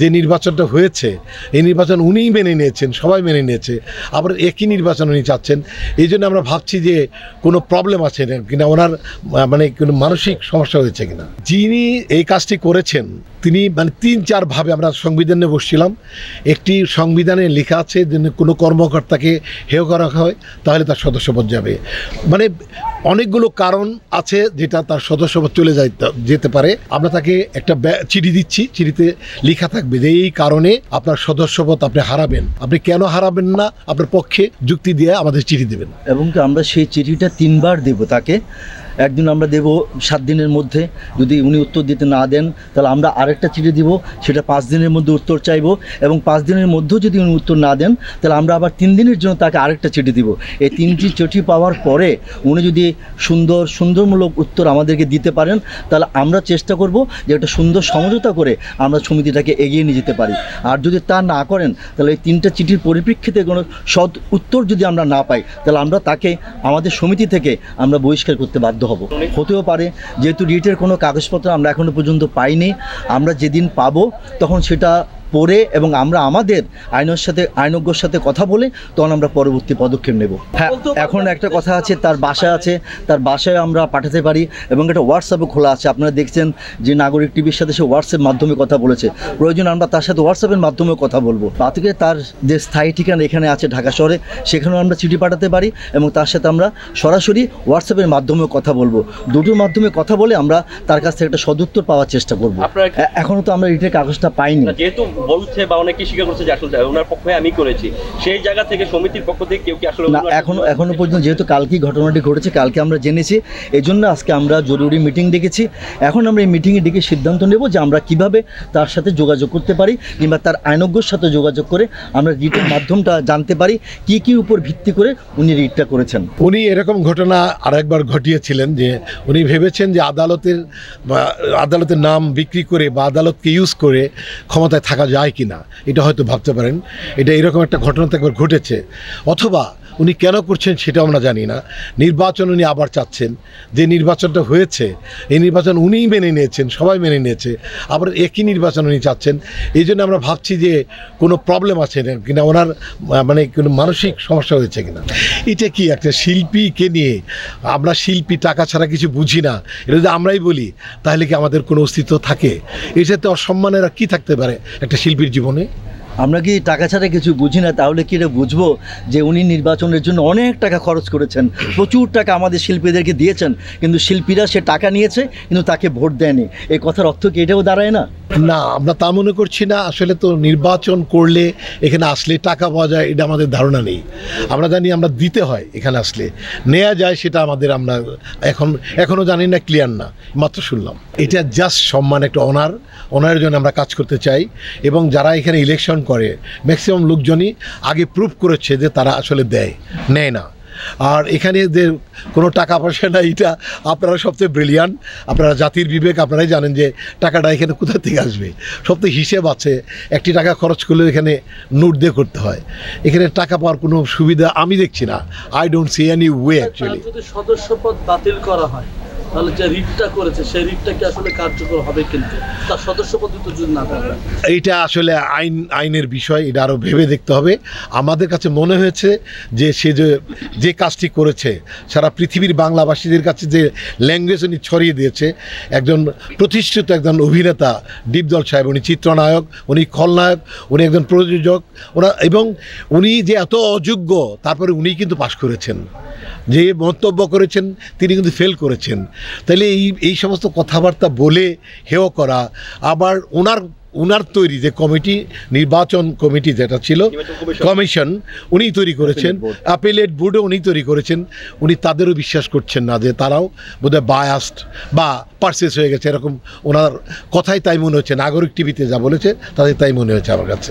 যে নির্বাচনটা হয়েছে এই নির্বাচন উনিই মেনে নিয়েছেন, সবাই মেনে নিয়েছে, আবার একই নির্বাচন উনি চাচ্ছেন। এই জন্য আমরা ভাবছি যে কোনো প্রবলেম আছে কিনা, ওনার মানে কোনো মানসিক সমস্যা হয়েছে কিনা। যিনি এই কাজটি করেছেন তিনি মানে তিন চারভাবে আমরা সংবিধানে বসছিলাম, একটি সংবিধানে লেখা আছে যে কোনো কর্মকর্তাকে হেয় করা হয় তাহলে তার সদস্যপদ যাবে, মানে অনেকগুলো কারণ আছে যেটা তার সদস্যপদ চলে যেতে পারে। আমরা তাকে একটা চিঠি দিচ্ছি, চিঠিতে লেখা থাকবে যে এই কারণে আপনার সদস্যপদ আপনি হারাবেন, আপনি কেন হারাবেন না আপনার পক্ষে যুক্তি দিয়ে আমাদের চিঠি দেবেন। এবং আমরা সেই চিঠিটা তিনবার দেব তাকে, একদিন আমরা দেব 7 দিনের মধ্যে, যদি উনি উত্তর দিতে না দেন তাহলে আমরা আরেকটা চিঠি দিব, সেটা 5 দিনের মধ্যে উত্তর চাইব, এবং 5 দিনের মধ্যেও যদি উনি উত্তর না দেন তাহলে আমরা আবার 3 দিনের জন্য তাকে আরেকটা চিঠি দিব। এই 3টি চিঠি পাওয়ার পরে উনি যদি সুন্দরমূলক উত্তর আমাদেরকে দিতে পারেন তাহলে আমরা চেষ্টা করব যে একটা সুন্দর সমঝোতা করে আমরা সমিতিটাকে এগিয়ে নিয়ে যেতে পারি। আর যদি তা না করেন তাহলে এই 3টা চিঠির পরিপ্রেক্ষিতে কোনো সৎ উত্তর যদি আমরা না পাই তাহলে আমরা তাকে আমাদের সমিতি থেকে আমরা বহিষ্কার করতে বাধ্য হব। হতেও পারে যেহেতু রিটের কোনো কাগজপত্র আমরা এখনো পর্যন্ত পাইনি, আমরা যেদিন পাবো তখন সেটা পরে এবং আমরা আমাদের আইনজ্ঞর সাথে কথা বলে তখন আমরা পরবর্তী পদক্ষেপ নেব। হ্যাঁ, এখন একটা কথা আছে, তার বাসা আছে, তার বাসায় আমরা পাঠাতে পারি এবং একটা হোয়াটসঅ্যাপও খোলা আছে। আপনারা দেখছেন যে নাগরিক টিভির সাথে সে হোয়াটসঅ্যাপ মাধ্যমে কথা বলেছে, প্রয়োজন আমরা তার সাথে হোয়াটসঅ্যাপের মাধ্যমেও কথা বলবো। তাতে তার যে স্থায়ী ঠিকানা এখানে আছে ঢাকা শহরে, সেখানেও আমরা চিঠি পাঠাতে পারি এবং তার সাথে আমরা সরাসরি হোয়াটসঅ্যাপের মাধ্যমেও কথা বলবো। দুটোর মাধ্যমে কথা বলে আমরা তার কাছ থেকে একটা সদুত্তর পাওয়ার চেষ্টা করবো। এখনও তো আমরা রিটের কাগজটা পাইনি, বলছে বা অনেকে স্বীকার করছে যে আসলে ওনার পক্ষে আমি করেছি, সেই জায়গা থেকে সমিতির পক্ষ থেকে কেউ কি আসলে এখনো পর্যন্ত, যেহেতু কালকেই ঘটনাটি ঘটেছে, কালকে আমরা জেনেছি, এজন্য আজকে আমরা জরুরি মিটিং ডেকেছি। এখন আমরা এই মিটিংয়ে ডেকে সিদ্ধান্ত নেব যে আমরা কিভাবে তার সাথে যোগাযোগ করতে পারি, কিংবা তার আইনজ্ঞর সাথে যোগাযোগ করে আমরা রিটের মাধ্যমটা জানতে পারি কি কি উপর ভিত্তি করে উনি রিটটা করেছেন। উনি এরকম ঘটনা আরেকবার ঘটিয়েছিলেন যে উনি ভেবেছেন যে আদালতের নাম বিক্রি করে বা আদালতকে ইউজ করে ক্ষমতায় থাকা যায় কিনা, এটা হয়তো ভাবতে পারেন। এটা এরকম একটা ঘটনা তো একবার ঘটেছে, অথবা উনি কেন করছেন সেটা আমরা জানি না। নির্বাচন উনি আবার চাচ্ছেন, যে নির্বাচনটা হয়েছে এই নির্বাচন উনিই মেনে নিয়েছেন, সবাই মেনে নিয়েছে, আবার একই নির্বাচন উনি চাচ্ছেন। এই জন্য আমরা ভাবছি যে কোনো প্রবলেম আছে কিনা, ওনার মানে কোনো মানসিক সমস্যা হয়েছে কিনা। এটা কি একটা শিল্পীকে নিয়ে, আমরা শিল্পী টাকা ছাড়া কিছু বুঝি না, এটা যদি আমরাই বলি তাহলে কি আমাদের কোনো অস্তিত্ব থাকে? এটাতে অসম্মানের আর কী থাকতে পারে একটা শিল্পীর জীবনে? আমরা কি টাকা ছাড়া কিছু বুঝি না? তাহলে কি এটা বুঝবো যে উনি নির্বাচনের জন্য অনেক টাকা খরচ করেছেন, প্রচুর টাকা আমাদের শিল্পীদেরকে দিয়েছেন, কিন্তু শিল্পীরা সে টাকা নিয়েছে কিন্তু তাকে ভোট দেয়নি, এই কথার অর্থ কি এটাও দাঁড়ায় না? না, আমরা তা মনে করছি না। আসলে তো নির্বাচন করলে এখানে আসলে টাকা পাওয়া যায় এটা আমাদের ধারণা নেই, আমরা জানি আমরা দিতে হয়, এখানে আসলে নেওয়া যায় সেটা আমাদের, আমরা এখনও জানি না, ক্লিয়ার না, মাত্র শুনলাম। এটা জাস্ট সম্মান, একটা অনারের জন্য আমরা কাজ করতে চাই। এবং যারা এখানে ইলেকশন করে ম্যাক্সিমাম লোকজনই আগে প্রুভ করেছে যে তারা আসলে নেয় না। আর এখানে যে কোনো টাকা পয়সা না, এটা আপনারা সবচেয়ে ব্রিলিয়ান্ট, আপনারা জাতির বিবেক, আপনারাই জানেন যে টাকাটা এখানে কোথা থেকে আসবে। সবচেয়ে হিসেব আছে, একটি টাকা খরচ করলেও এখানে নোট দিয়ে করতে হয়। এখানে টাকা পাওয়ার কোনো সুবিধা আমি দেখছি না, I don't see any way. Actually যদি সদস্যপদ বাতিল করা হয় তাহলে যে রিটটা করেছে সেই রিটটা কি আসলে কার্যকর হবে? কিন্তু তার সদস্য পদ্ধতি যদি না থাকে, এইটা আসলে আইনের বিষয়, এটা আরও ভেবে দেখতে হবে। আমাদের কাছে মনে হয়েছে যে সে যে কাজটি করেছে, সারা পৃথিবীর বাংলাভাষীদের কাছে যে ল্যাঙ্গুয়েজ উনি ছড়িয়ে দিয়েছে, একজন প্রতিষ্ঠিত একজন অভিনেতা দীপজল সাহেব, উনি চিত্রনায়ক, উনি খলনায়ক, উনি একজন প্রযোজক, এবং উনি যে এত অযোগ্য, তারপরে উনি কিন্তু পাশ করেছেন, যে মন্তব্য করেছেন তিনি কিন্তু ফেল করেছেন। তাহলে এই সমস্ত কথাবার্তা বলে হেয় করা, আবার ওনার তৈরি যে কমিটি, নির্বাচন কমিটি যেটা ছিল, কমিশন উনি তৈরি করেছেন, অ্যাপিলেট বোর্ডও উনি তৈরি করেছেন, উনি তাদেরও বিশ্বাস করছেন না, যে তারাও বোধহয় বায়াসড বা পারচেস হয়ে গেছে, এরকম ওনার কথাই তাই মনে হচ্ছে। নাগরিক টিভিতে যা বলেছে তাদের তাই মনে হচ্ছে আমার কাছে।